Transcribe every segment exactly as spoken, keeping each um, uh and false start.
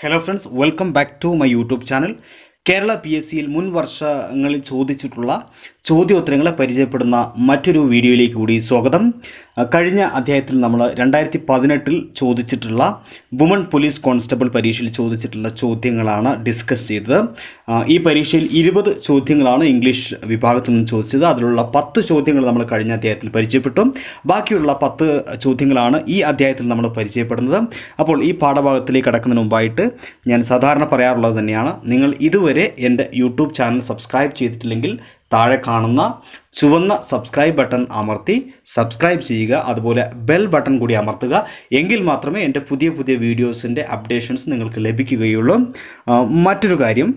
Hello friends, welcome back to my YouTube channel. Kerala P S സിയിൽ മുൻ വർഷങ്ങളിൽ ചോദിച്ചിട്ടുള്ള ചോദ്യോത്തരങ്ങളെ പരിചയപ്പെടുന്ന മറ്റൊരു വീഡിയോയിലേക്ക് കൂടി സ്വാഗതം. കഴിഞ്ഞ അധ്യായത്തിൽ നമ്മൾ രണ്ടായിരത്തി പതിനെട്ടിൽ ചോദിച്ചിട്ടുള്ള വുമൺ പോലീസ് കോൺസ്റ്റബിൾ പരീക്ഷയിൽ ചോദിച്ചിട്ടുള്ള ചോദ്യങ്ങളാണ് ഡിസ്കസ് ചെയ്തത്. ഈ പരീക്ഷയിൽ ഇരുപത് ചോദ്യങ്ങളാണ് ഇംഗ്ലീഷ് വിഭാഗത്തിൽ നിന്ന് ചോദിച്ചത്. അതിലുള്ള പത്ത് ചോദ്യങ്ങൾ നമ്മൾ കഴിഞ്ഞ അധ്യായത്തിൽ പരിചയപ്പെട്ടു. ബാക്കിയുള്ള പത്ത് ചോദ്യങ്ങളാണ് ഈ അധ്യായത്തിൽ നമ്മൾ പരിചയപ്പെടുന്നത്. അപ്പോൾ ഈ പാഠഭാഗത്തിലേക്ക് കടക്കുന്നതിന് മുമ്പായിട്ട് ഞാൻ സാധാരണ പറയാറുള്ളത് തന്നെയാണ്, നിങ്ങൾ ഇതുവരെ എൻ്റെ യൂട്യൂബ് ചാനൽ സബ്സ്ക്രൈബ് ചെയ്തിട്ടില്ലെങ്കിൽ താഴെ കാണുന്ന ചുവന്ന സബ്സ്ക്രൈബ് ബട്ടൺ അമർത്തി സബ്സ്ക്രൈബ് ചെയ്യുക. അതുപോലെ ബെൽ ബട്ടൺ കൂടി അമർത്തുക. എങ്കിൽ മാത്രമേ എൻ്റെ പുതിയ പുതിയ വീഡിയോസിൻ്റെ അപ്ഡേഷൻസ് നിങ്ങൾക്ക് ലഭിക്കുകയുള്ളൂ. മറ്റൊരു കാര്യം,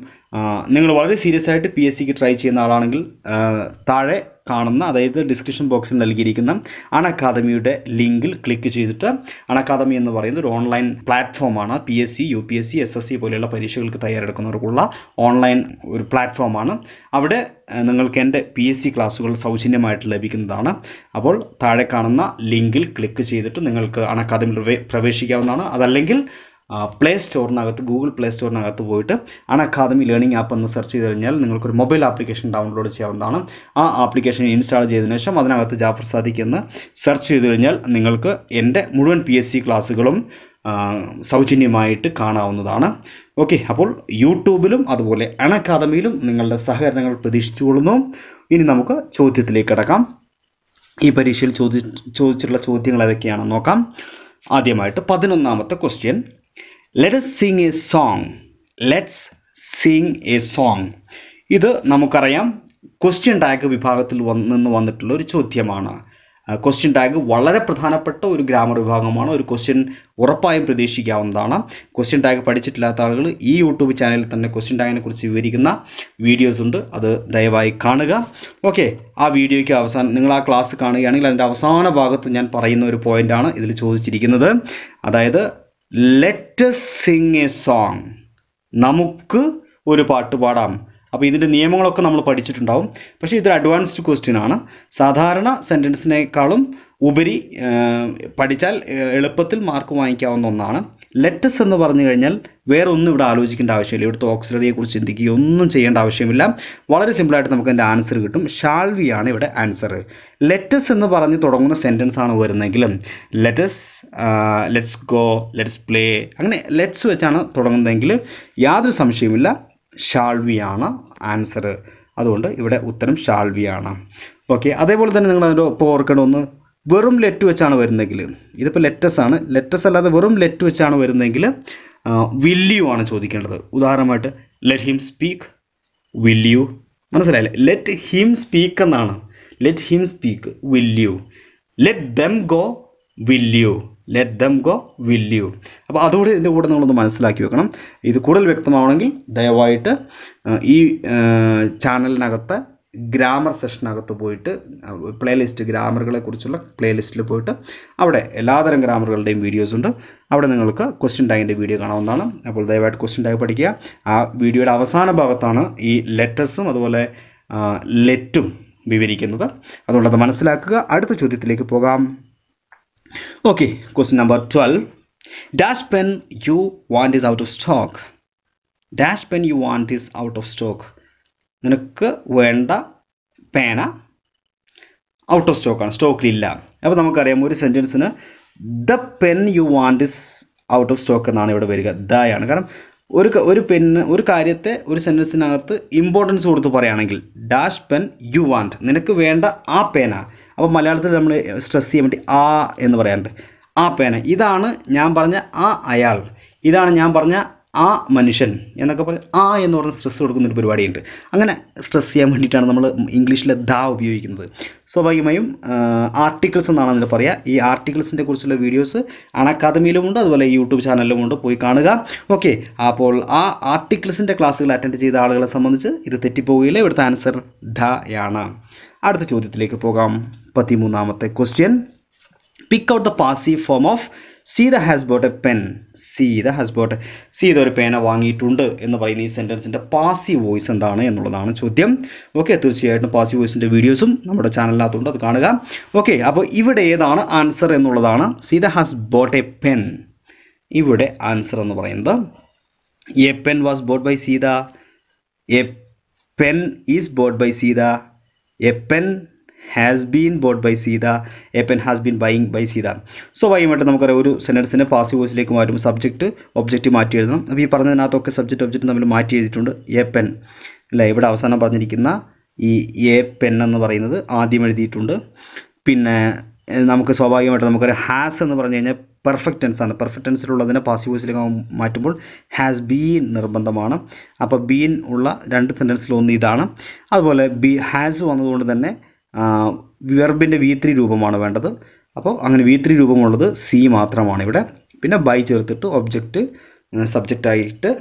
നിങ്ങൾ വളരെ സീരിയസ് ആയിട്ട് പി എസ് സിക്ക് ട്രൈ ചെയ്യുന്ന ആളാണെങ്കിൽ താഴെ കാണുന്ന, അതായത് ഡിസ്ക്രിപ്ഷൻ ബോക്സിൽ നൽകിയിരിക്കുന്ന അൺഅക്കാദമിയുടെ ലിങ്കിൽ ക്ലിക്ക് ചെയ്തിട്ട്, അൺഅക്കാദമി എന്ന് പറയുന്ന ഒരു ഓൺലൈൻ പ്ലാറ്റ്ഫോമാണ്. P S C, U P S C, S S C പോലെയുള്ള പരീക്ഷകൾക്ക് തയ്യാറെടുക്കുന്നവർക്കുള്ള ഓൺലൈൻ ഒരു പ്ലാറ്റ്ഫോമാണ്. അവിടെ നിങ്ങൾക്ക് എൻ്റെ പി എസ് സി ക്ലാസ്സുകൾ സൗജന്യമായിട്ട് ലഭിക്കുന്നതാണ്. അപ്പോൾ താഴെ കാണുന്ന ലിങ്കിൽ ക്ലിക്ക് ചെയ്തിട്ട് നിങ്ങൾക്ക് അൺഅക്കാദമിയിൽ പ്രവേശിക്കാവുന്നതാണ്. അതല്ലെങ്കിൽ പ്ലേ സ്റ്റോറിനകത്ത്, ഗൂഗിൾ പ്ലേ സ്റ്റോറിനകത്ത് പോയിട്ട് അൺഅക്കാദമി ലേണിംഗ് ആപ്പ് എന്ന് സെർച്ച് ചെയ്ത് കഴിഞ്ഞാൽ നിങ്ങൾക്കൊരു മൊബൈൽ ആപ്ലിക്കേഷൻ ഡൗൺലോഡ് ചെയ്യാവുന്നതാണ്. ആ ആപ്ലിക്കേഷൻ ഇൻസ്റ്റാൾ ചെയ്തതിനു ശേഷം അതിനകത്ത് ജാഫർ സാദിഖ് എന്ന് സെർച്ച് ചെയ്ത് കഴിഞ്ഞാൽ നിങ്ങൾക്ക് എൻ്റെ മുഴുവൻ പി എസ് സി ക്ലാസ്സുകളും സൗജന്യമായിട്ട് കാണാവുന്നതാണ്. ഓക്കെ, അപ്പോൾ യൂട്യൂബിലും അതുപോലെ അൺഅക്കാദമിയിലും നിങ്ങളുടെ സഹകരണങ്ങൾ പ്രതീക്ഷിച്ചുകൊള്ളുന്നു. ഇനി നമുക്ക് ചോദ്യത്തിലേക്ക് കടക്കാം. ഈ പരീക്ഷയിൽ ചോദി ചോദിച്ചിട്ടുള്ള ചോദ്യങ്ങൾ ഏതൊക്കെയാണെന്ന് നോക്കാം. ആദ്യമായിട്ട് പതിനൊന്നാമത്തെ question, let's sing a song. Let's sing a song. ഇത് നമുക്കറിയാം, ക്വസ്റ്റ്യൻ ടാഗ് വിഭാഗത്തിൽ നിന്ന് വന്നിട്ടുള്ള ഒരു ചോദ്യമാണ്. ക്വസ്റ്റ്യൻ ടാഗ് വളരെ പ്രധാനപ്പെട്ട ഒരു ഗ്രാമർ വിഭാഗമാണ്. ഒരു ക്വസ്റ്റ്യൻ ഉറപ്പായും പ്രതീക്ഷിക്കാവുന്നതാണ്. ക്വസ്റ്റ്യൻ ടാഗ് പഠിച്ചിട്ടില്ലാത്ത ആളുകൾ ഈ യൂട്യൂബ് ചാനലിൽ തന്നെ ക്വസ്റ്റ്യൻ ടാഗിനെ കുറിച്ച് വിവരിക്കുന്ന വീഡിയോസ് ഉണ്ട്, അത് ദയവായി കാണുക. ഓക്കെ, ആ വീഡിയോയ്ക്ക് അവസാനം നിങ്ങൾ ആ ക്ലാസ് കാണുകയാണെങ്കിൽ അതിൻ്റെ അവസാന ഭാഗത്ത് ഞാൻ പറയുന്ന ഒരു പോയിൻ്റാണ് ഇതിൽ ചോദിച്ചിരിക്കുന്നത്. അതായത് ലെറ്റസ് സിംഗ് എ സോങ്, നമുക്ക് ഒരു പാട്ട് പാടാം. അപ്പോൾ ഇതിൻ്റെ നിയമങ്ങളൊക്കെ നമ്മൾ പഠിച്ചിട്ടുണ്ടാവും. പക്ഷേ ഇതൊരു അഡ്വാൻസ്ഡ് ക്വസ്റ്റ്യൻ ആണ്. സാധാരണ സെൻറ്റൻസിനേക്കാളും ഉപരി പഠിച്ചാൽ എളുപ്പത്തിൽ മാർക്ക് വാങ്ങിക്കാവുന്ന ഒന്നാണ്. ലെറ്റസ് എന്ന് പറഞ്ഞു കഴിഞ്ഞാൽ വേറെ ഒന്നും ഇവിടെ ആലോചിക്കേണ്ട ആവശ്യമില്ല. ഇവിടുത്തെ ഓക്സിലറിയെക്കുറിച്ച് ചിന്തിക്കുക ഒന്നും ചെയ്യേണ്ട ആവശ്യമില്ല. വളരെ സിമ്പിളായിട്ട് നമുക്ക് അതിൻ്റെ ആൻസർ കിട്ടും. ഷാൾ വി ആണ് ഇവിടെ ആൻസർ. ലെറ്റസ് എന്ന് പറഞ്ഞ് തുടങ്ങുന്ന സെൻറ്റൻസ് ആണ് വരുന്നെങ്കിലും let's, let's go, let's play, അങ്ങനെ ലെറ്റ്സ് വെച്ചാണ് തുടങ്ങുന്നതെങ്കിൽ യാതൊരു സംശയമില്ല, ഷാൾവി ആണ് ആൻസർ. അതുകൊണ്ട് ഇവിടെ ഉത്തരം ഷാൾവി ആണ്. ഓക്കെ, അതേപോലെ തന്നെ നിങ്ങൾ അതിൻ്റെ ഒപ്പം ഓർക്കേണ്ട ഒന്ന്, വെറും ലെറ്റ് വെച്ചാണ് വരുന്നെങ്കിൽ, ഇതിപ്പോൾ ലെറ്റസ് ആണ്, ലെറ്റസ് അല്ലാതെ വെറും ലെറ്റ് വെച്ചാണ് വരുന്നെങ്കിൽ വിൽ യു ആണ് ചോദിക്കേണ്ടത്. ഉദാഹരണമായിട്ട് let him speak, will you. മനസ്സിലായില്ലേ? ലെറ്റ് ഹിം സ്പീക്ക് എന്നാണ്. Let him speak, will you. Let them go, will you. Let them go, will you. അപ്പോൾ അതുകൂടി ഇതിൻ്റെ കൂടെ നിങ്ങളൊന്ന് മനസ്സിലാക്കി വെക്കണം. ഇത് കൂടുതൽ വ്യക്തമാവണമെങ്കിൽ ദയവായിട്ട് ഈ ചാനലിനകത്ത് ഗ്രാമർ സെഷനകത്ത് പോയിട്ട് പ്ലേലിസ്റ്റ്, ഗ്രാമറുകളെ കുറിച്ചുള്ള പ്ലേലിസ്റ്റിൽ പോയിട്ട് അവിടെ എല്ലാതരം ഗ്രാമറുകളുടെയും വീഡിയോസ് ഉണ്ട്. അവിടെ നിങ്ങൾക്ക് ക്വസ്റ്റ്യൻ ടാഗിൻ്റെ വീഡിയോ കാണാവുന്നതാണ്. അപ്പോൾ ദയവായിട്ട് ക്വസ്റ്റ്യൻ ടാഗ് പഠിക്കുക. ആ വീഡിയോയുടെ അവസാന ഭാഗത്താണ് ഈ ലെറ്റസും അതുപോലെ ലെറ്റും വിവരിക്കുന്നത്. അതുകൊണ്ടത് മനസ്സിലാക്കുക. അടുത്ത ചോദ്യത്തിലേക്ക് പോകാം. Okay, question number twelve. Dash pen you want is out of stock. Dash pen you want is out of stock. നിനക്ക് വേണ്ട പേന ഔട്ട് ഓഫ് സ്റ്റോക്കാണ്, സ്റ്റോക്കിലില്ല. അപ്പോൾ നമുക്കറിയാം ഒരു സെൻറ്റൻസിന് the pen you want is out of stock എന്നാണ് ഇവിടെ വരിക. ദയാണ്. കാരണം ഒരു ഒരു പെന്ന്, ഒരു കാര്യത്തെ ഒരു സെൻറ്റൻസിനകത്ത് ഇമ്പോർട്ടൻസ് കൊടുത്ത് പറയുകയാണെങ്കിൽ ഡാഷ് പെൻ യു വാണ്ട്, നിനക്ക് വേണ്ട ആ പേന. അപ്പോൾ മലയാളത്തിൽ നമ്മൾ സ്ട്രെസ് ചെയ്യാൻ വേണ്ടി ആ എന്ന് പറയാറുണ്ട്. ആ പേന, ഇതാണ് ഞാൻ പറഞ്ഞ ആ അയാൾ, ഇതാണ് ഞാൻ പറഞ്ഞ ആ മനുഷ്യൻ എന്നൊക്കെ പറഞ്ഞ് ആ എന്ന് പറഞ്ഞ് സ്ട്രെസ് കൊടുക്കുന്നൊരു പരിപാടിയുണ്ട്. അങ്ങനെ സ്ട്രെസ് ചെയ്യാൻ വേണ്ടിയിട്ടാണ് നമ്മൾ ഇംഗ്ലീഷിലെ ദ ഉപയോഗിക്കുന്നത്. സ്വാഭാവികമായും ആർട്ടിക്കിൾസ് എന്നാണ് അതിൽ പറയുക. ഈ ആർട്ടിക്കിൾസിൻ്റെ കുറിച്ചുള്ള വീഡിയോസ് അൺഅക്കാദമിയിലുമുണ്ട്, അതുപോലെ യൂട്യൂബ് ചാനലിലുമുണ്ട്, പോയി കാണുക. ഓക്കെ, അപ്പോൾ ആ ആർട്ടിക്കിൾസിൻ്റെ ക്ലാസ്സുകൾ അറ്റൻഡ് ചെയ്ത ആളുകളെ സംബന്ധിച്ച് ഇത് തെറ്റിപ്പോവുകയില്ല. ഇവിടുത്തെ ആൻസർ ദയാണ്. അടുത്ത ചോദ്യത്തിലേക്ക് പോകാം. പതിമൂന്നാമത്തെ question, pick out the passive form of Sita has bought a pen. Sita has bought, Sita ഒരു പേന വാങ്ങിയിട്ടുണ്ട് എന്ന് പറയുന്ന ഈ സെൻറ്റൻസിൻ്റെ പാസീവ് വോയിസ് എന്താണ് എന്നുള്ളതാണ് ചോദ്യം. ഓക്കെ, തീർച്ചയായിട്ടും പാസീവ് വോയിസിൻ്റെ വീഡിയോസും നമ്മുടെ ചാനലിനകത്തുണ്ട്, അത് കാണുക. ഓക്കെ, അപ്പോൾ ഇവിടെ ഏതാണ് ആൻസർ എന്നുള്ളതാണ്. Sita has bought a pen, ഇവിടെ ആൻസർ എന്ന് പറയുന്നത് A pen was bought by Sita. A pen is bought by Sita. A pen has been bought by Sita. A pen has been buying by Sita. So, why matter? Namukara oru sentence ne passive voice like maatum subject object maati ezhudam. Appo ee paranadinathokke subject object nammal maati ezhudittundu. A pen illa ivide avasanam paranjirikkunna ee a pen ennu parayunnathu aadhyam ezhudittundu. Pinne നമുക്ക് സ്വാഭാവികമായിട്ട് നമുക്കൊരു has എന്ന് പറഞ്ഞു കഴിഞ്ഞാൽ perfect ടെൻസാണ്. Perfect ടെൻസിലുള്ളതിനെ passive വോയിസിലേക്ക് മാറ്റുമ്പോൾ ഹാസ് ബീൻ നിർബന്ധമാണ്. അപ്പോൾ ബീൻ ഉള്ള രണ്ട് സെൻറ്റൻസിലൊന്ന് ഇതാണ്. അതുപോലെ ബി ഹാസ് വന്നതുകൊണ്ട് തന്നെ വെർബിൻ്റെ വി ത്രീ രൂപമാണ് വേണ്ടത്. അപ്പോൾ അങ്ങനെ വി ത്രീ രൂപമുള്ളത് സി മാത്രമാണ് ഇവിടെ. പിന്നെ ബൈ ചേർത്തിട്ട് ഒബ്ജക്റ്റ് സബ്ജക്റ്റായിട്ട്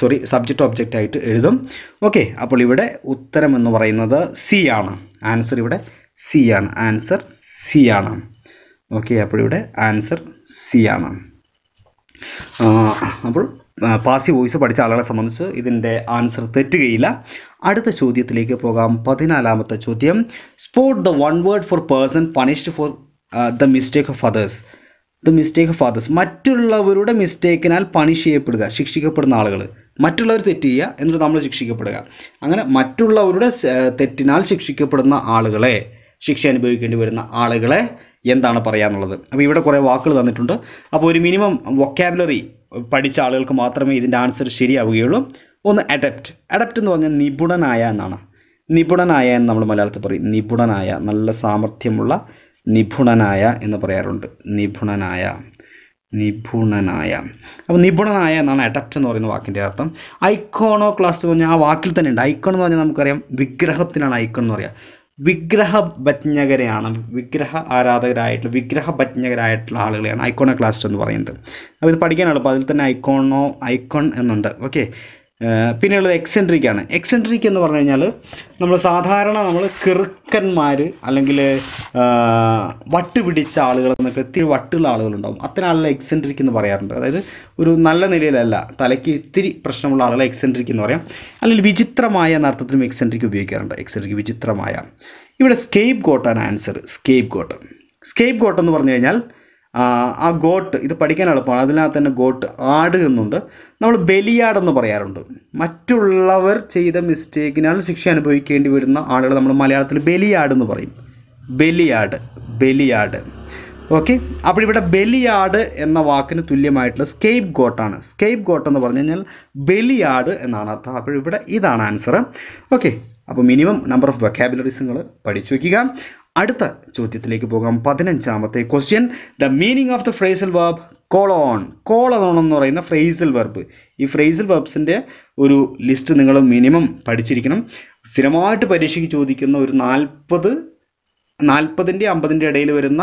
സോറി സബ്ജക്റ്റ് ഒബ്ജക്റ്റായിട്ട് എഴുതും. ഓക്കെ, അപ്പോൾ ഇവിടെ ഉത്തരം എന്ന് പറയുന്നത് സി ആണ്. ആൻസർ ഇവിടെ സി ആണ്. ആൻസർ സി ആണ്. ഓക്കെ, അപ്പോൾ ഇവിടെ ആൻസർ സി ആണ്. അപ്പോൾ പാസീവ് വോയിസ് പഠിച്ച ആളുകളെ സംബന്ധിച്ച് ഇതിൻ്റെ ആൻസർ തെറ്റുകയില്ല. അടുത്ത ചോദ്യത്തിലേക്ക് പോകാം. പതിനാലാമത്തെ ചോദ്യം, spot the one word for person punished for the mistake of others. The mistake of others, മറ്റുള്ളവരുടെ മിസ്റ്റേക്കിനാൽ പണിഷ് ചെയ്യപ്പെടുക, ശിക്ഷിക്കപ്പെടുന്ന ആളുകൾ. മറ്റുള്ളവർ തെറ്റ് ചെയ്യുക എന്നിട്ട് നമ്മൾ ശിക്ഷിക്കപ്പെടുക. അങ്ങനെ മറ്റുള്ളവരുടെ തെറ്റിനാൽ ശിക്ഷിക്കപ്പെടുന്ന ആളുകളെ, ശിക്ഷ അനുഭവിക്കേണ്ടി വരുന്ന ആളുകളെ എന്താണ് പറയാനുള്ളത്? അപ്പോൾ ഇവിടെ കുറേ വാക്കുകൾ തന്നിട്ടുണ്ട്. അപ്പോൾ ഒരു മിനിമം വൊക്കാബുലറി പഠിച്ച ആളുകൾക്ക് മാത്രമേ ഇതിൻ്റെ ആൻസർ ശരിയാവുകയുള്ളൂ. ഒന്ന് അഡപ്റ്റ്. അഡപ്റ്റ് എന്ന് പറഞ്ഞാൽ നിപുണനായ എന്നാണ്. നിപുണനായ എന്ന് നമ്മൾ മലയാളത്തിൽ പറയും. നിപുണനായ, നല്ല സാമർഥ്യമുള്ള, നിപുണനായ എന്ന് പറയാറുണ്ട്. നിപുണനായ, നിപുണനായ. അപ്പോൾ നിപുണനായ എന്നാണ് അഡപ്റ്റ് എന്ന് പറയുന്ന വാക്കിൻ്റെ അർത്ഥം. ഐക്കോണോ ക്ലാസ്റ്റ് എന്ന് പറഞ്ഞാൽ ആ വാക്കിൽ തന്നെ ഉണ്ട്. ഐക്കോൺ എന്ന് പറഞ്ഞാൽ നമുക്കറിയാം വിഗ്രഹത്തിനാണ് ഐക്കോൺ എന്ന് പറയുക. വിഗ്രഹഭജ്ഞകരെയാണ്, വിഗ്രഹ ആരാധകരായിട്ടുള്ള, വിഗ്രഹഭജ്ഞകരായിട്ടുള്ള ആളുകളെയാണ് ഐക്കോണോ ക്ലാസ്റ്റ് എന്ന് പറയുന്നത്. അപ്പോൾ ഇത് പഠിക്കാനാണ്. അപ്പോൾ അതിൽ തന്നെ ഐക്കോണോ, ഐക്കോൺ എന്നുണ്ട്. ഓക്കെ, പിന്നെയുള്ളത് എക്സെൻട്രിക് ആണ്. എക്സെൻട്രിക് എന്ന് പറഞ്ഞു കഴിഞ്ഞാൽ നമ്മൾ സാധാരണ നമ്മൾ കിറുക്കന്മാർ അല്ലെങ്കിൽ വട്ടുപിടിച്ച ആളുകൾ എന്നൊക്കെ, ഇത്തിരി വട്ടുള്ള ആളുകളുണ്ടാകും. അത്തരം ആളുകളെ എക്സെൻട്രിക് എന്ന് പറയാറുണ്ട്. അതായത് ഒരു നല്ല നിലയിലല്ല, തലയ്ക്ക് ഇത്തിരി പ്രശ്നമുള്ള ആളുകളെ എക്സെൻട്രിക് എന്ന് പറയാം. അല്ലെങ്കിൽ വിചിത്രമായ എന്ന അർത്ഥത്തിലും എക്സെൻട്രിക് ഉപയോഗിക്കാറുണ്ട്. എക്സെൻട്രിക്, വിചിത്രമായ. ഇവിടെ സ്കേപ്പ് ഗോട്ടാണ് answer. Scapegoat. Scapegoat എന്ന് പറഞ്ഞു കഴിഞ്ഞാൽ ആ ഗോട്ട്, ഇത് പഠിക്കാൻ എളുപ്പമാണ്. അതിനകത്ത് തന്നെ ഗോട്ട്, ആട് എന്നുണ്ട്. നമ്മൾ ബലിയാടെന്ന് പറയാറുണ്ട്. മറ്റുള്ളവർ ചെയ്ത മിസ്റ്റേക്കിനാൽ ശിക്ഷ അനുഭവിക്കേണ്ടി വരുന്ന ആളുകൾ നമ്മൾ മലയാളത്തിൽ ബലിയാടെന്ന് പറയും. ബലിയാട്, ബലിയാട്. ഓക്കെ, അപ്പോൾ ഇവിടെ ബലിയാട് എന്ന വാക്കിന് തുല്യമായിട്ടുള്ള സ്കേപ്പ് ഗോട്ടാണ്. സ്കേപ്പ് ഗോട്ട് എന്ന് പറഞ്ഞു കഴിഞ്ഞാൽ ബലിയാട് എന്നാണ് അർത്ഥം. അപ്പോൾ ഇവിടെ ഇതാണ് ആൻസർ. ഓക്കെ, അപ്പോൾ മിനിമം നമ്പർ ഓഫ് വൊക്കാബുലറീസുകൾ പഠിച്ചു വയ്ക്കുക. അടുത്ത ചോദ്യത്തിലേക്ക് പോകാം. പതിനഞ്ചാമത്തെ question, the meaning of the phrasal verb call on. Call on എന്ന് പറയുന്ന ഫ്രേസൽ വെർബ്, ഈ ഫ്രേസൽ വെർബ്സിൻ്റെ ഒരു ലിസ്റ്റ് നിങ്ങൾ മിനിമം പഠിച്ചിരിക്കണം. സ്ഥിരമായിട്ട് പരീക്ഷയ്ക്ക് ചോദിക്കുന്ന ഒരു നാൽപ്പത് നാൽപ്പതിൻ്റെ അമ്പതിൻ്റെ ഇടയിൽ വരുന്ന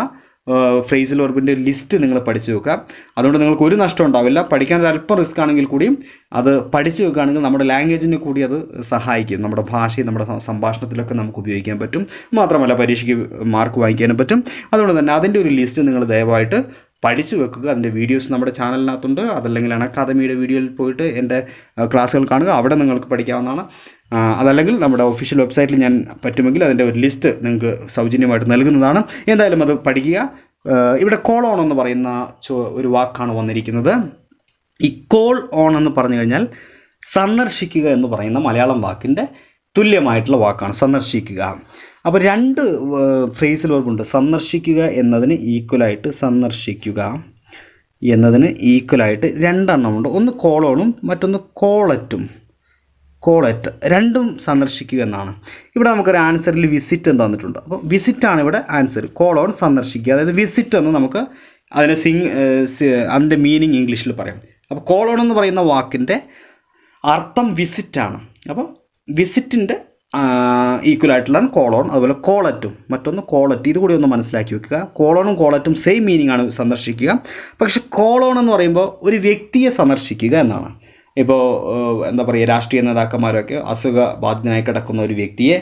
ഫ്രേസൽ വെർബിൻ്റെ ലിസ്റ്റ് നിങ്ങൾ പഠിച്ചു വെക്കുക. അതുകൊണ്ട് നിങ്ങൾക്ക് ഒരു നഷ്ടം ഉണ്ടാവില്ല. പഠിക്കാൻ അല്പം റിസ്ക് ആണെങ്കിൽ കൂടിയും അത് പഠിച്ചു വെക്കുകയാണെങ്കിൽ നമ്മുടെ ലാംഗ്വേജിന് കൂടി അത് സഹായിക്കും. നമ്മുടെ ഭാഷയിൽ, നമ്മുടെ സംഭാഷണത്തിലൊക്കെ നമുക്ക് ഉപയോഗിക്കാൻ പറ്റും. മാത്രമല്ല പരീക്ഷയ്ക്ക് മാർക്ക് വാങ്ങിക്കാനും പറ്റും. അതുകൊണ്ട് തന്നെ അതിൻ്റെ ഒരു ലിസ്റ്റ് നിങ്ങൾ ദയവായിട്ട് പഠിച്ചു വെക്കുക. അതിൻ്റെ വീഡിയോസ് നമ്മുടെ ചാനലിനകത്തുണ്ട്. അതല്ലെങ്കിൽ അക്കാദമിയുടെ വീഡിയോയിൽ പോയിട്ട് എൻ്റെ ക്ലാസ്സുകൾ കാണുക. അവിടെ നിങ്ങൾക്ക് പഠിക്കാവുന്നതാണ്. അതല്ലെങ്കിൽ നമ്മുടെ ഒഫീഷ്യൽ വെബ്സൈറ്റിൽ ഞാൻ പറ്റുമെങ്കിൽ അതിൻ്റെ ഒരു ലിസ്റ്റ് നിങ്ങൾക്ക് സൗജന്യമായിട്ട് നൽകുന്നതാണ്. എന്തായാലും അത് പഠിക്കുക. ഇവിടെ കോൾ ഓൺ എന്ന് പറയുന്ന ഒരു വാക്കാണ് വന്നിരിക്കുന്നത്. ഈ കോൾ ഓൺ എന്ന് പറഞ്ഞു കഴിഞ്ഞാൽ സന്ദർശിക്കുക എന്ന് പറയുന്ന മലയാളം വാക്കിൻ്റെ തുല്യമായിട്ടുള്ള വാക്കാണ് സന്ദർശിക്കുക. അപ്പോൾ രണ്ട് ഫ്രേസിൽ വർക്കുണ്ട്. സന്ദർശിക്കുക എന്നതിന് ഈക്വലായിട്ട്, സന്ദർശിക്കുക എന്നതിന് ഈക്വലായിട്ട് രണ്ടെണ്ണമുണ്ട്. ഒന്ന് കോളോണും മറ്റൊന്ന് കോളറ്റും. കോളറ്റ്, രണ്ടും സന്ദർശിക്കുക എന്നാണ്. ഇവിടെ നമുക്കൊരു ആൻസറിൽ വിസിറ്റ് എന്ന് തന്നിട്ടുണ്ട്. അപ്പോൾ വിസിറ്റാണ് ഇവിടെ ആൻസർ. കോളോൺ സന്ദർശിക്കുക, അതായത് വിസിറ്റ് എന്ന് നമുക്ക് അതിനെ സിംഗ് അതിൻ്റെ മീനിങ് ഇംഗ്ലീഷിൽ പറയാം. അപ്പോൾ കോളോൺ എന്ന് പറയുന്ന വാക്കിൻ്റെ അർത്ഥം വിസിറ്റാണ്. അപ്പോൾ വിസിറ്റിൻ്റെ ഈക്വലായിട്ടുള്ളതാണ് കോളോൺ. അതുപോലെ കോളറ്റും, മറ്റൊന്ന് കോളറ്റ്. ഇത് കൂടി ഒന്ന് മനസ്സിലാക്കി വെക്കുക. കോളോണും കോളറ്റും സെയിം മീനിങ് ആണ്, സന്ദർശിക്കുക. പക്ഷേ കോളോൺ എന്ന് പറയുമ്പോൾ ഒരു വ്യക്തിയെ സന്ദർശിക്കുക എന്നാണ്. ഇപ്പോൾ എന്താ പറയുക, രാഷ്ട്രീയ നേതാക്കന്മാരൊക്കെ അസുഖബാധിതനായി കിടക്കുന്ന ഒരു വ്യക്തിയെ,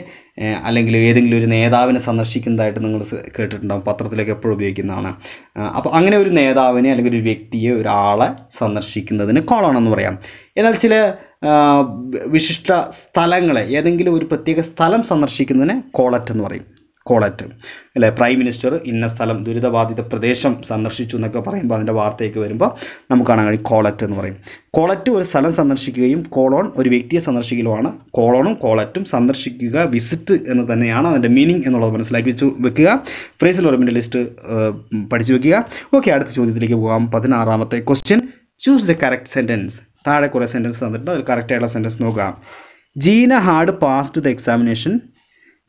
അല്ലെങ്കിൽ ഏതെങ്കിലും ഒരു നേതാവിനെ സന്ദർശിക്കുന്നതായിട്ട് നിങ്ങൾ കേട്ടിട്ടുണ്ടാകും. പത്രത്തിലൊക്കെ എപ്പോഴും ഉപയോഗിക്കുന്നതാണ്. അപ്പോൾ അങ്ങനെ ഒരു നേതാവിനെ അല്ലെങ്കിൽ ഒരു വ്യക്തിയെ, ഒരാളെ സന്ദർശിക്കുന്നതിന് കോളോൺ എന്ന് പറയാം. എന്നാൽ ചില വിശിഷ്ട സ്ഥലങ്ങളെ, ഏതെങ്കിലും ഒരു പ്രത്യേക സ്ഥലം സന്ദർശിക്കുന്നതിന് കോളറ്റ് എന്ന് പറയും. കോളറ്റ് അല്ലെ, പ്രൈം മിനിസ്റ്റർ ഇന്ന സ്ഥലം ദുരിതബാധിത പ്രദേശം സന്ദർശിച്ചു എന്നൊക്കെ പറയുമ്പോൾ അതിൻ്റെ വാർത്തയൊക്കെ വരുമ്പോൾ നമുക്ക് കാണാൻ കഴിയും കോളറ്റ് എന്ന് പറയും. കോളറ്റ് ഒരു സ്ഥലം സന്ദർശിക്കുകയും കോളോൺ ഒരു വ്യക്തിയെ സന്ദർശിക്കലുമാണ്. കോളോണും കോളറ്റും സന്ദർശിക്കുക, വിസിറ്റ് എന്ന് തന്നെയാണ് അതിൻ്റെ മീനിങ് എന്നുള്ളത് മനസ്സിലാക്കി വെച്ചു വെക്കുക. ഫ്രേസൽ വെർബിൻ്റെ ലിസ്റ്റ് പഠിച്ചു വെക്കുക. ഓക്കെ, അടുത്ത ചോദ്യത്തിലേക്ക് പോകാം. പതിനാറാമത്തെ question, choose the correct sentence. താഴെ കുറേ സെൻറ്റൻസ് തന്നിട്ടുണ്ട്, അതിൽ കറക്റ്റായിട്ടുള്ള സെൻറ്റൻസ് നോക്കാം. Jeena had passed the examination.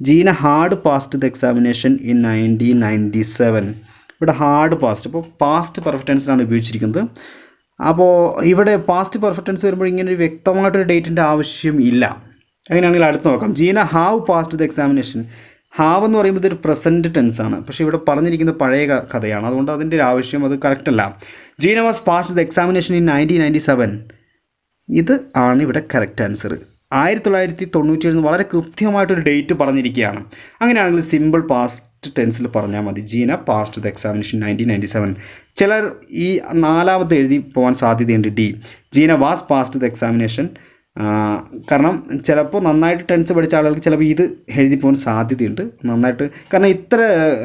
Jeena had passed the examination in nineteen ninety seven. ഇവിടെ ഹാർഡ് പാസ്റ്റ്, അപ്പോൾ പാസ്റ്റ് പെർഫെക്റ്റ് ടെൻസിലാണ് ഉപയോഗിച്ചിരിക്കുന്നത്. അപ്പോൾ ഇവിടെ പാസ്റ്റ് പെർഫെക്റ്റ് ടെൻസ് വരുമ്പോൾ ഇങ്ങനെ ഒരു വ്യക്തമായിട്ടൊരു ഡേറ്റിൻ്റെ ആവശ്യം ഇല്ല. അങ്ങനെയാണെങ്കിൽ അടുത്ത് നോക്കാം. Jeena have passed the examination. Have എന്ന് പറയുമ്പോൾ ഇതൊരു പ്രസൻറ്റ് ടെൻസാണ്, പക്ഷേ ഇവിടെ പറഞ്ഞിരിക്കുന്നത് പഴയ കഥയാണ്, അതുകൊണ്ട് അതിൻ്റെ ഒരു ആവശ്യം അത് കറക്റ്റ് അല്ല. Jeena was passed the examination in nineteen ninety seven, ഇത് ആണ് ഇവിടെ കറക്റ്റ് ആൻസർ. ആയിരത്തി തൊള്ളായിരത്തി തൊണ്ണൂറ്റി ഏഴിന് വളരെ കൃത്യമായിട്ടൊരു ഡേറ്റ് പറഞ്ഞിരിക്കുകയാണ്. അങ്ങനെയാണെങ്കിൽ സിമ്പിൾ പാസ്റ്റ് ടെൻസിൽ പറഞ്ഞാൽ മതി, Jeena passed the examination nineteen ninety seven. ചിലർ ഈ നാലാമത് എഴുതി പോകാൻ സാധ്യതയുണ്ട്, D Jeena was passed the examination. കാരണം ചിലപ്പോൾ നന്നായിട്ട് ടെൻസ് പഠിച്ച ആളുകൾക്ക് ചിലപ്പോൾ ഇത് എഴുതി പോകാൻ സാധ്യതയുണ്ട് നന്നായിട്ട്. കാരണം ഇത്ര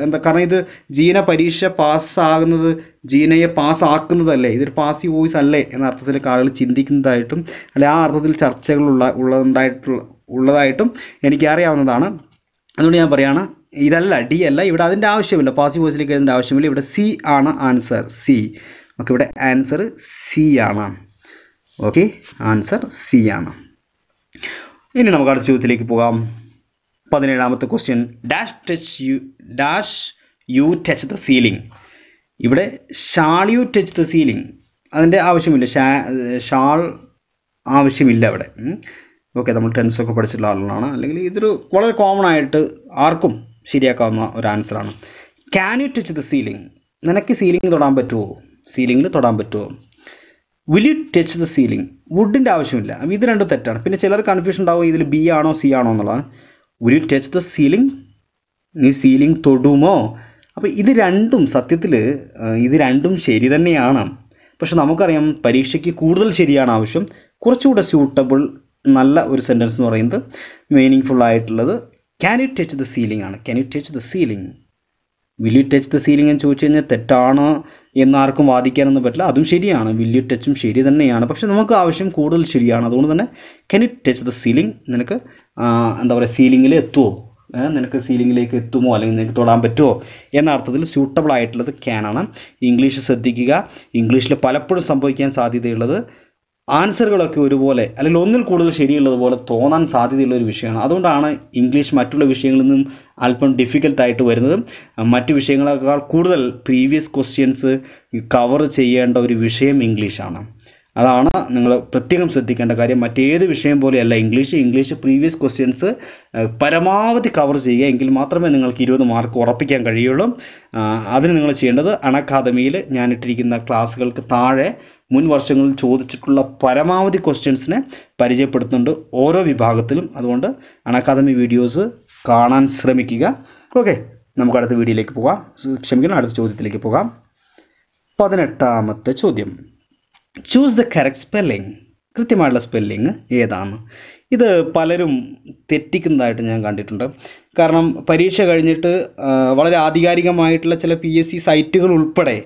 എന്താ, കാരണം ഇത് ജീന പരീക്ഷ പാസ്സാകുന്നത് ജീനയെ പാസ്സാക്കുന്നതല്ലേ, ഇതൊരു പാസി വോയിസ് അല്ലേ എന്ന അർത്ഥത്തിലൊക്കെ ആളുകൾ ചിന്തിക്കുന്നതായിട്ടും അല്ലെ ആ അർത്ഥത്തിൽ ചർച്ചകളുള്ള ഉള്ളതുണ്ടായിട്ടുള്ള ഉള്ളതായിട്ടും എനിക്കറിയാവുന്നതാണ്. അതുകൊണ്ട് ഞാൻ പറയുകയാണ് ഇതല്ല, ഡി അല്ല, ഇവിടെ അതിൻ്റെ ആവശ്യമില്ല, പാസി വോയിസിലേക്ക് എഴുതേണ്ട ആവശ്യമില്ല. ഇവിടെ സി ആണ് ആൻസർ, സി. നമുക്ക് ഇവിടെ ആൻസർ സി ആണ്. ഓക്കെ, ആൻസർ സി ആണ്. ഇനി നമുക്ക് അടുത്ത ചോദ്യത്തിലേക്ക് പോകാം. പതിനേഴാമത്തെ question, dash touch you dash you touch the ceiling. ഇവിടെ shall you touch the ceiling, അതിൻ്റെ ആവശ്യമില്ല, ഷാ ഷാൾ ആവശ്യമില്ല ഇവിടെ. ഓക്കെ, നമ്മൾ ടെൻസൊക്കെ പഠിച്ചിട്ടുള്ള ആളുകളാണ്, അല്ലെങ്കിൽ ഇതൊരു വളരെ കോമൺ ആയിട്ട് ആർക്കും ശരിയാക്കാവുന്ന ഒരു ആൻസറാണ്. Can you touch the ceiling, നിനക്ക് സീലിംഗ് തൊടാൻ പറ്റുമോ, സീലിംഗിൽ തൊടാൻ പറ്റുമോ. Will you touch the ceiling, വുഡിൻ്റെ ആവശ്യമില്ല. ഇത് രണ്ടും തെറ്റാണ്. പിന്നെ ചിലർ കൺഫ്യൂഷൻ ഉണ്ടാവും ഇതിൽ ബി ആണോ സി ആണോ എന്നുള്ളതാണ്. Will you touch the ceiling, നീ സീലിംഗ് തൊടുമോ. അപ്പോൾ ഇത് രണ്ടും സത്യത്തിൽ ഇത് രണ്ടും ശരി തന്നെയാണ്. പക്ഷെ നമുക്കറിയാം പരീക്ഷയ്ക്ക് കൂടുതൽ ശരിയാണ് ആവശ്യം. കുറച്ചുകൂടെ സ്യൂട്ടബിൾ നല്ല ഒരു സെൻറ്റൻസ് എന്ന് പറയുന്നത് മീനിങ് ഫുൾ ആയിട്ടുള്ളത് can you touch the ceiling ആണ്. Can you touch the ceiling, will you touch the ceiling എന്ന് ചോദിച്ചു കഴിഞ്ഞാൽ തെറ്റാണ് എന്നാർക്കും വാദിക്കാനൊന്നും പറ്റില്ല, അതും ശരിയാണ്. വിൽ യു ടച്ചും ശരി തന്നെയാണ്, പക്ഷെ നമുക്ക് ആവശ്യം കൂടുതൽ ശരിയാണ്. അതുകൊണ്ട് തന്നെ can you touch the ceiling, നിനക്ക് എന്താ പറയുക സീലിംഗിൽ എത്തുമോ, നിനക്ക് സീലിംഗിലേക്ക് എത്തുമോ അല്ലെങ്കിൽ നിനക്ക് തൊടാൻ പറ്റുമോ എന്ന അർത്ഥത്തിൽ സ്യൂട്ടബിൾ ആയിട്ടുള്ളത് ക്യാനാണ്. ഇംഗ്ലീഷ് ശ്രദ്ധിക്കുക, ഇംഗ്ലീഷിൽ പലപ്പോഴും സംഭവിക്കാൻ സാധ്യതയുള്ളത് ആൻസറുകളൊക്കെ ഒരുപോലെ അല്ലെങ്കിൽ ഒന്നിൽ കൂടുതൽ ശരിയുള്ളതുപോലെ തോന്നാൻ സാധ്യതയുള്ള ഒരു വിഷയമാണ്. അതുകൊണ്ടാണ് ഇംഗ്ലീഷ് മറ്റുള്ള വിഷയങ്ങളിൽ നിന്നും അല്പം ഡിഫിക്കൽട്ടായിട്ട് വരുന്നത്. മറ്റ് വിഷയങ്ങളെക്കാൾ കൂടുതൽ പ്രീവിയസ് ക്വസ്റ്റ്യൻസ് കവർ ചെയ്യേണ്ട ഒരു വിഷയം ഇംഗ്ലീഷാണ്. അതാണ് നിങ്ങൾ പ്രത്യേകം ശ്രദ്ധിക്കേണ്ട കാര്യം. മറ്റേത് വിഷയം പോലെയല്ല ഇംഗ്ലീഷ്. ഇംഗ്ലീഷ് പ്രീവിയസ് ക്വസ്റ്റ്യൻസ് പരമാവധി കവർ ചെയ്യുക, എങ്കിൽ മാത്രമേ നിങ്ങൾക്ക് ഇരുപത് മാർക്ക് ഉറപ്പിക്കാൻ കഴിയുള്ളൂ. അതിന് നിങ്ങൾ ചെയ്യേണ്ടത് അണക്കാദമിയിൽ ഞാനിട്ടിരിക്കുന്ന ക്ലാസ്സുകൾക്ക് താഴെ മുൻ വർഷങ്ങളിൽ ചോദിച്ചിട്ടുള്ള പരമാവധി ക്വസ്റ്റ്യൻസിനെ പരിചയപ്പെടുത്തുന്നുണ്ട് ഓരോ വിഭാഗത്തിലും. അതുകൊണ്ട് അണക്കാദമി വീഡിയോസ് കാണാൻ ശ്രമിക്കുക. ഓക്കെ, നമുക്ക് അടുത്ത വീഡിയോയിലേക്ക് പോകാം. ക്ഷമിക്കണം, അടുത്ത ചോദ്യത്തിലേക്ക് പോകാം. പതിനെട്ടാമത്തെ ചോദ്യം, ചൂസ് ദ കറക്റ്റ് സ്പെല്ലിംഗ്. കൃത്യമായിട്ടുള്ള സ്പെല്ലിങ് ഏതാണ്? ഇത് പലരും തെറ്റിക്കുന്നതായിട്ട് ഞാൻ കണ്ടിട്ടുണ്ട്. കാരണം പരീക്ഷ കഴിഞ്ഞിട്ട് വളരെ ആധികാരികമായിട്ടുള്ള ചില പി എസ് സി സൈറ്റുകൾ ഉൾപ്പെടെ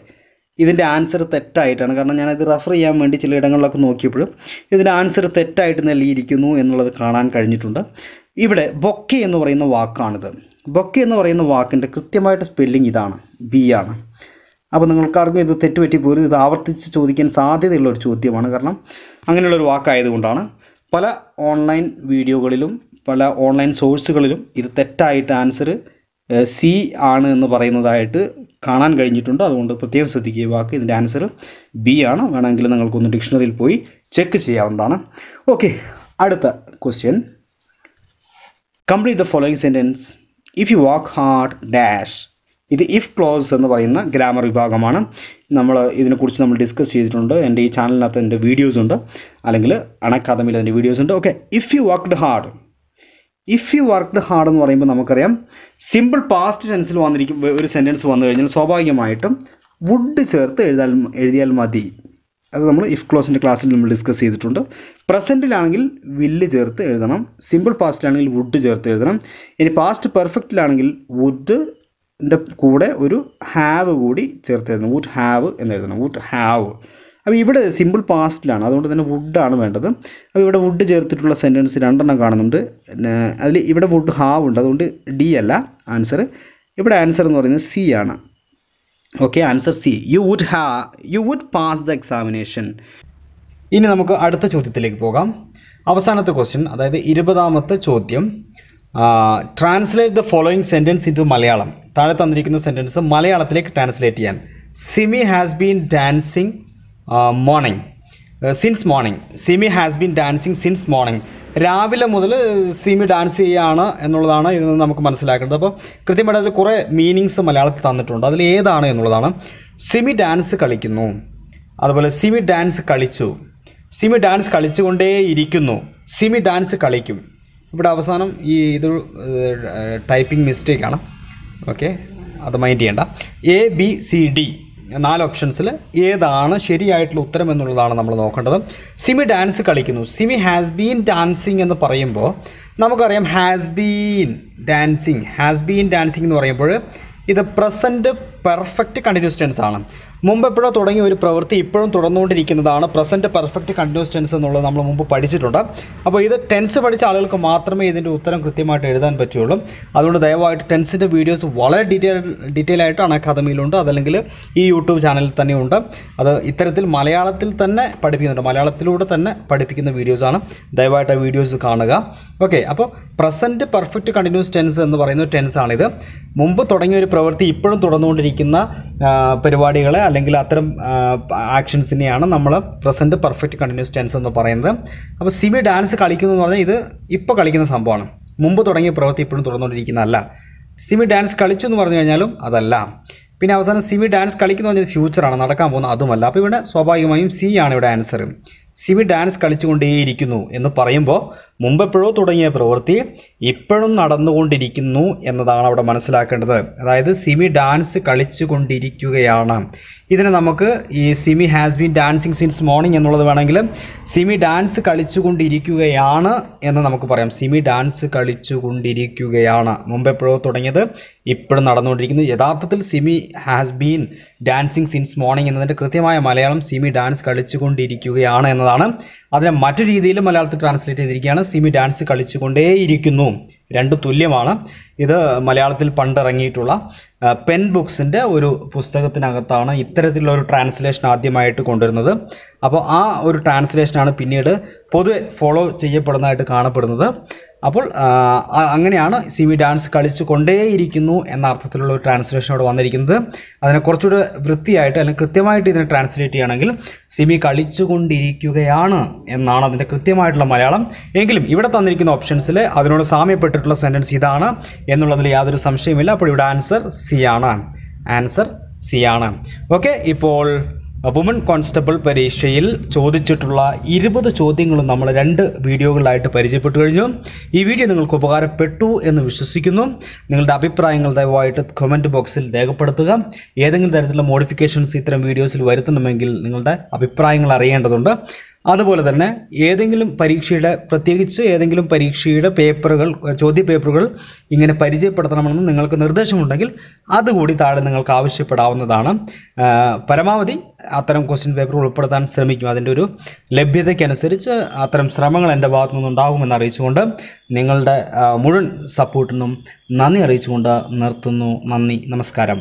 ഇതിൻ്റെ ആൻസർ തെറ്റായിട്ടാണ്. കാരണം ഞാനത് റെഫർ ചെയ്യാൻ വേണ്ടി ചിലയിടങ്ങളിലൊക്കെ നോക്കിയപ്പോഴും ഇതിൻ്റെ ആൻസർ തെറ്റായിട്ട് നൽകിയിരിക്കുന്നു എന്നുള്ളത് കാണാൻ കഴിഞ്ഞിട്ടുണ്ട്. ഇവിടെ ബൊക്കെ എന്ന് പറയുന്ന വാക്കാണിത്. ബൊക്കെ എന്ന് പറയുന്ന വാക്കിൻ്റെ കൃത്യമായിട്ട് സ്പെല്ലിങ് ഇതാണ്, ബി ആണ്. അപ്പോൾ നിങ്ങൾക്കാർക്കും ഇത് തെറ്റുപറ്റിപ്പോലും ഇത് ആവർത്തിച്ച് ചോദിക്കാൻ സാധ്യതയുള്ളൊരു ചോദ്യമാണ്. കാരണം അങ്ങനെയുള്ളൊരു വാക്കായതുകൊണ്ടാണ് പല ഓൺലൈൻ വീഡിയോകളിലും പല ഓൺലൈൻ സോഴ്സുകളിലും ഇത് തെറ്റായിട്ട് ആൻസർ സി ആണ് എന്ന് പറയുന്നതായിട്ട് കാണാൻ കഴിഞ്ഞിട്ടുണ്ട്. അതുകൊണ്ട് പ്രത്യേകം ശ്രദ്ധിക്കുക, വാക്ക് ഇതിൻ്റെ ആൻസർ ബി ആണ്. വേണമെങ്കിൽ നിങ്ങൾക്കൊന്ന് ഡിക്ഷണറിയിൽ പോയി ചെക്ക് ചെയ്യാവുന്നതാണ്. ഓക്കെ, അടുത്ത question, complete the following sentence. If you walk hard dash. ഇത് ഇഫ് ക്ലോസ് എന്ന് പറയുന്ന ഗ്രാമർ വിഭാഗമാണ്. നമ്മൾ ഇതിനെക്കുറിച്ച് നമ്മൾ ഡിസ്കസ് ചെയ്തിട്ടുണ്ട്. എൻ്റെ ഈ ചാനലിനകത്ത് എൻ്റെ വീഡിയോസ് ഉണ്ട്, അല്ലെങ്കിൽ അണക്കാദമിയിൽ അതിൻ്റെ വീഡിയോസ് ഉണ്ട്. Okay, if you worked hard. If you worked hard എന്ന് പറയുമ്പോൾ നമുക്കറിയാം സിമ്പിൾ പാസ്റ്റ് ടെൻസിൽ വന്നിരിക്കും ഒരു സെൻറ്റൻസ് വന്നു കഴിഞ്ഞാൽ സ്വാഭാവികമായിട്ടും വുഡ് ചേർത്ത് എഴുതാൽ എഴുതിയാൽ മതി. അത് നമ്മൾ ഇഫ് ക്ലോസിൻ്റെ ക്ലാസ്സിൽ നമ്മൾ ഡിസ്കസ് ചെയ്തിട്ടുണ്ട്. പ്രസൻറ്റിലാണെങ്കിൽ വില്ല് ചേർത്ത് എഴുതണം, സിമ്പിൾ പാസ്റ്റിലാണെങ്കിൽ വുഡ് ചേർത്ത് എഴുതണം. ഇനി പാസ്റ്റ് പെർഫെക്റ്റിലാണെങ്കിൽ വുഡിൻ്റെ കൂടെ ഒരു ഹാവ് കൂടി ചേർത്ത് എഴുതണം, വുഡ് ഹാവ് എന്ന് എഴുതണം, വുഡ് ഹാവ്. അപ്പോൾ ഇവിടെ സിമ്പിൾ പാസ്റ്റിലാണ്, അതുകൊണ്ട് തന്നെ വുഡാണ് വേണ്ടത്. അപ്പോൾ ഇവിടെ വുഡ് ചേർത്തിട്ടുള്ള സെൻറ്റൻസ് രണ്ടെണ്ണം കാണുന്നുണ്ട്. അതിൽ ഇവിടെ വുഡ് ഹാവ് ഉണ്ട്, അതുകൊണ്ട് ഡി അല്ല ആൻസർ. ഇവിടെ ആൻസർ എന്ന് പറയുന്നത് സി ആണ്. Okay, answer C. You would ഹാ you would pass the examination. ഇനി നമുക്ക് അടുത്ത ചോദ്യത്തിലേക്ക് പോകാം. അവസാനത്തെ ക്വസ്റ്റ്യൻ, അതായത് ഇരുപതാമത്തെ ചോദ്യം, translate the following sentence into Malayalam. താഴെ തന്നിരിക്കുന്ന സെൻറ്റൻസ് മലയാളത്തിലേക്ക് ട്രാൻസ്ലേറ്റ് ചെയ്യാൻ. Simi has been dancing morning since morning Simi has been dancing since morning. രാവിലെ മുതൽ സിമി ഡാൻസ് ചെയ്യുകയാണ് എന്നുള്ളതാണ് ഇത് നമുക്ക് മനസ്സിലാക്കേണ്ടത്. അപ്പോൾ കൃത്യമായിട്ട് അതിൽ കുറേ മീനിങ്സ് മലയാളത്തിൽ തന്നിട്ടുണ്ട്, അതിൽ ഏതാണ് എന്നുള്ളതാണ്. സിമി ഡാൻസ് കളിക്കുന്നു, അതുപോലെ സിമി ഡാൻസ് കളിച്ചു, സിമി ഡാൻസ് കളിച്ചുകൊണ്ടേ ഇരിക്കുന്നു, സിമി ഡാൻസ് കളിക്കും. ഇവിടെ അവസാനം ഈ ഇത് ടൈപ്പിംഗ് മിസ്റ്റേക്കാണ്, ഓക്കെ, അത് മൈൻഡ് ചെയ്യേണ്ട. എ ബി സി ഡി നാല് ഓപ്ഷൻസിൽ ഏതാണ് ശരിയായിട്ടുള്ള ഉത്തരം എന്നുള്ളതാണ് നമ്മൾ നോക്കേണ്ടത്. സിമി ഡാൻസ് കളിക്കുന്നു, സിമി ഹാസ് ബീൻ ഡാൻസിങ് എന്ന് പറയുമ്പോൾ നമുക്കറിയാം has been dancing has been dancing എന്ന് പറയുമ്പോൾ ഇത് പ്രസൻറ്റ് പെർഫെക്റ്റ് കണ്ടിന്യൂസ് ടെൻസ് ആണ്. മുമ്പ് എപ്പോഴോ തുടങ്ങിയ ഒരു പ്രവൃത്തി ഇപ്പോഴും തുടർന്നുകൊണ്ടിരിക്കുന്നതാണ് പ്രസൻറ്റ് പെർഫെക്റ്റ് കണ്ടിന്യൂസ് ടെൻസ് എന്നുള്ളത് നമ്മൾ മുമ്പ് പഠിച്ചിട്ടുണ്ട്. അപ്പോൾ ഇത് ടെൻസ് പഠിച്ച ആളുകൾക്ക് മാത്രമേ ഇതിൻ്റെ ഉത്തരം കൃത്യമായിട്ട് എഴുതാൻ പറ്റുകയുള്ളൂ. അതുകൊണ്ട് ദയവായിട്ട് ടെൻസിൻ്റെ വീഡിയോസ് വളരെ ഡീറ്റെയിൽ ഡീറ്റെയിൽ ആയിട്ട് അക്കാദമിയിലുണ്ട്, അതല്ലെങ്കിൽ ഈ യൂട്യൂബ് ചാനലിൽ തന്നെയുണ്ട്. അത് ഇത്തരത്തിൽ മലയാളത്തിൽ തന്നെ പഠിപ്പിക്കുന്നുണ്ട്, മലയാളത്തിലൂടെ തന്നെ പഠിപ്പിക്കുന്ന വീഡിയോസാണ്. ദയവായിട്ട് ആ വീഡിയോസ് കാണുക. ഓക്കെ, അപ്പോൾ പ്രസൻറ്റ് പെർഫെക്റ്റ് കണ്ടിന്യൂസ് ടെൻസ് എന്ന് പറയുന്ന ടെൻസാണിത്. മുമ്പ് തുടങ്ങിയ ഒരു പ്രവൃത്തി ഇപ്പോഴും തുടർന്നുകൊണ്ടിരിക്കുന്ന പരിപാടികളെ അല്ലെങ്കിൽ അത്തരം ആക്ഷൻസിനെയാണ് നമ്മൾ പ്രസൻറ്റ് പെർഫെക്റ്റ് കണ്ടിന്യൂസ് ടെൻസ് എന്ന് പറയുന്നത്. അപ്പോൾ സിമി ഡാൻസ് കളിക്കുന്നു എന്ന് പറഞ്ഞാൽ ഇത് ഇപ്പോൾ കളിക്കുന്ന സംഭവമാണ്, മുമ്പ് തുടങ്ങിയ പ്രവൃത്തി ഇപ്പോഴും തുടർന്നുകൊണ്ടിരിക്കുന്നതല്ല. സിമി ഡാൻസ് കളിച്ചു എന്ന് പറഞ്ഞു കഴിഞ്ഞാലും അതല്ല. പിന്നെ അവസാനം സിമി ഡാൻസ് കളിക്കുന്നു പറഞ്ഞാൽ ഫ്യൂച്ചറാണ്, നടക്കാൻ പോകുന്ന അതുമല്ല. അപ്പോൾ ഇവിടെ സ്വാഭാവികമായും സി ആണ് ഇവിടെ ആൻസർ. സിമി ഡാൻസ് കളിച്ചുകൊണ്ടേയിരിക്കുന്നു എന്ന് പറയുമ്പോൾ മുമ്പെപ്പോഴോ തുടങ്ങിയ പ്രവൃത്തി ഇപ്പോഴും നടന്നുകൊണ്ടിരിക്കുന്നു എന്നതാണ് അവിടെ മനസ്സിലാക്കേണ്ടത്. അതായത് സിമി ഡാൻസ് കളിച്ചുകൊണ്ടിരിക്കുകയാണ്. ഇതിന് നമുക്ക് ഈ Simi has been dancing since morning എന്നുള്ളത് വേണമെങ്കിൽ സിമി ഡാൻസ് കളിച്ചുകൊണ്ടിരിക്കുകയാണ് എന്ന് നമുക്ക് പറയാം. സിമി ഡാൻസ് കളിച്ചുകൊണ്ടിരിക്കുകയാണ്, മുമ്പെപ്പോഴോ തുടങ്ങിയത് ഇപ്പോഴും നടന്നുകൊണ്ടിരിക്കുന്നു. യഥാർത്ഥത്തിൽ Simi has been dancing since morning എന്നതിൻ്റെ കൃത്യമായ മലയാളം സിമി ഡാൻസ് കളിച്ചുകൊണ്ടിരിക്കുകയാണ് എന്നത് ാണ് അതിനെ മറ്റു രീതിയിൽ മലയാളത്തിൽ ട്രാൻസ്ലേറ്റ് ചെയ്തിരിക്കുകയാണ് സിമി ഡാൻസ് കളിച്ചുകൊണ്ടേയിരിക്കുന്നു. രണ്ട് തുല്യമാണ്. ഇത് മലയാളത്തിൽ പണ്ടിറങ്ങിയിട്ടുള്ള പെൻ ബുക്സിൻ്റെ ഒരു പുസ്തകത്തിനകത്താണ് ഇത്തരത്തിലുള്ള ഒരു ട്രാൻസ്ലേഷൻ ആദ്യമായിട്ട് കൊണ്ടുവരുന്നത്. അപ്പോൾ ആ ഒരു ട്രാൻസ്ലേഷനാണ് പിന്നീട് പൊതുവെ ഫോളോ ചെയ്യപ്പെടുന്നതായിട്ട് കാണപ്പെടുന്നത്. അപ്പോൾ അങ്ങനെയാണ് സിമി ഡാൻസ് കളിച്ചു കൊണ്ടേയിരിക്കുന്നു എന്ന അർത്ഥത്തിലുള്ള ഒരു ട്രാൻസ്ലേഷൻ അവിടെ വന്നിരിക്കുന്നത്. അതിനെ കുറച്ചുകൂടെ വൃത്തിയായിട്ട് അല്ലെങ്കിൽ കൃത്യമായിട്ട് ഇതിനെ ട്രാൻസ്ലേറ്റ് ചെയ്യുകയാണെങ്കിൽ സിമി കളിച്ചുകൊണ്ടിരിക്കുകയാണ് എന്നാണ് അതിൻ്റെ കൃത്യമായിട്ടുള്ള മലയാളം. എങ്കിലും ഇവിടെ തന്നിരിക്കുന്ന ഓപ്ഷൻസിൽ അതിനോട് സാമ്യപ്പെട്ടിട്ടുള്ള സെൻറ്റൻസ് ഇതാണ് എന്നുള്ളതിൽ യാതൊരു സംശയമില്ല. അപ്പോൾ ഇവിടെ ആൻസർ സി ആണ്, ആൻസർ സി ആണ്. ഓക്കെ, ഇപ്പോൾ വുമൺ കോൺസ്റ്റബിൾ പരീക്ഷയിൽ ചോദിച്ചിട്ടുള്ള ഇരുപത് ചോദ്യങ്ങളും നമ്മൾ രണ്ട് വീഡിയോകളിലായിട്ട് പരിചയപ്പെട്ടു കഴിഞ്ഞു. ഈ വീഡിയോ നിങ്ങൾക്ക് ഉപകാരപ്പെട്ടു എന്ന് വിശ്വസിക്കുന്നു. നിങ്ങളുടെ അഭിപ്രായങ്ങൾ ദയവായിട്ട് കമൻറ്റ് ബോക്സിൽ രേഖപ്പെടുത്തുക. ഏതെങ്കിലും തരത്തിലുള്ള മോഡിഫിക്കേഷൻസ് ഇത്തരം വീഡിയോസിൽ വരുത്തണമെങ്കിൽ നിങ്ങളുടെ അഭിപ്രായങ്ങൾ അറിയേണ്ടതുണ്ട്. അതുപോലെ തന്നെ ഏതെങ്കിലും പരീക്ഷയുടെ പ്രത്യേകിച്ച് ഏതെങ്കിലും പരീക്ഷയുടെ പേപ്പറുകൾ ചോദ്യ പേപ്പറുകൾ ഇങ്ങനെ പരിചയപ്പെടുത്തണമെന്ന് നിങ്ങൾക്ക് നിർദ്ദേശമുണ്ടെങ്കിൽ അതുകൂടി താഴെ നിങ്ങൾക്ക് ആവശ്യപ്പെടാവുന്നതാണ്. പരമാവധി അത്തരം ക്വസ്റ്റ്യൻ പേപ്പർ ഉൾപ്പെടുത്താൻ ശ്രമിക്കും. അതിൻ്റെ ഒരു ലഭ്യതയ്ക്കനുസരിച്ച് അത്തരം ശ്രമങ്ങൾ എൻ്റെ ഭാഗത്തു നിന്നുണ്ടാകുമെന്ന് അറിയിച്ചുകൊണ്ട് നിങ്ങളുടെ മുഴുവൻ സപ്പോർട്ടിനും നന്ദി അറിയിച്ചുകൊണ്ട് നിർത്തുന്നു. നന്ദി, നമസ്കാരം.